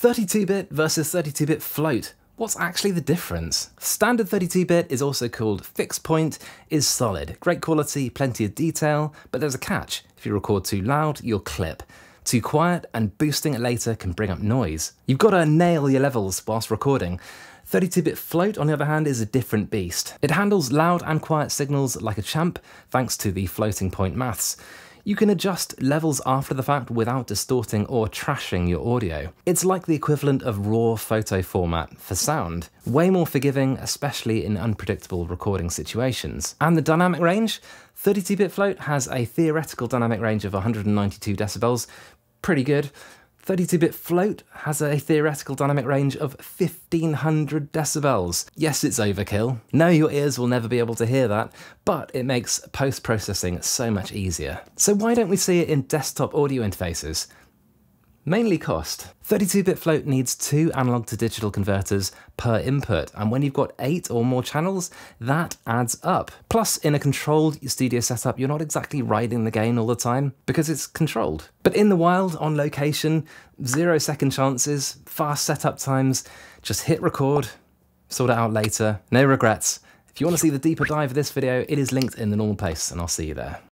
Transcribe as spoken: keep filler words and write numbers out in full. thirty-two bit versus thirty-two bit float. What's actually the difference? Standard thirty-two bit is also called fixed point, is solid. Great quality, plenty of detail, but there's a catch. If you record too loud, you'll clip. Too quiet and boosting it later can bring up noise. You've got to nail your levels whilst recording. thirty-two bit float, on the other hand, is a different beast. It handles loud and quiet signals like a champ, thanks to the floating point maths. You can adjust levels after the fact without distorting or trashing your audio. It's like the equivalent of raw photo format for sound. Way more forgiving, especially in unpredictable recording situations. And the dynamic range? thirty-two bit float has a theoretical dynamic range of one hundred ninety-two decibels, pretty good. thirty-two bit float has a theoretical dynamic range of fifteen hundred decibels. Yes, it's overkill. No, your ears will never be able to hear that, but it makes post-processing so much easier. So why don't we see it in desktop audio interfaces? Mainly cost. thirty-two bit float needs two analog to digital converters per input, and when you've got eight or more channels, that adds up. Plus, in a controlled studio setup, you're not exactly riding the gain all the time, because it's controlled. But in the wild, on location, zero second chances, fast setup times, just hit record, sort it out later, no regrets. If you want to see the deeper dive of this video, it is linked in the normal place, and I'll see you there.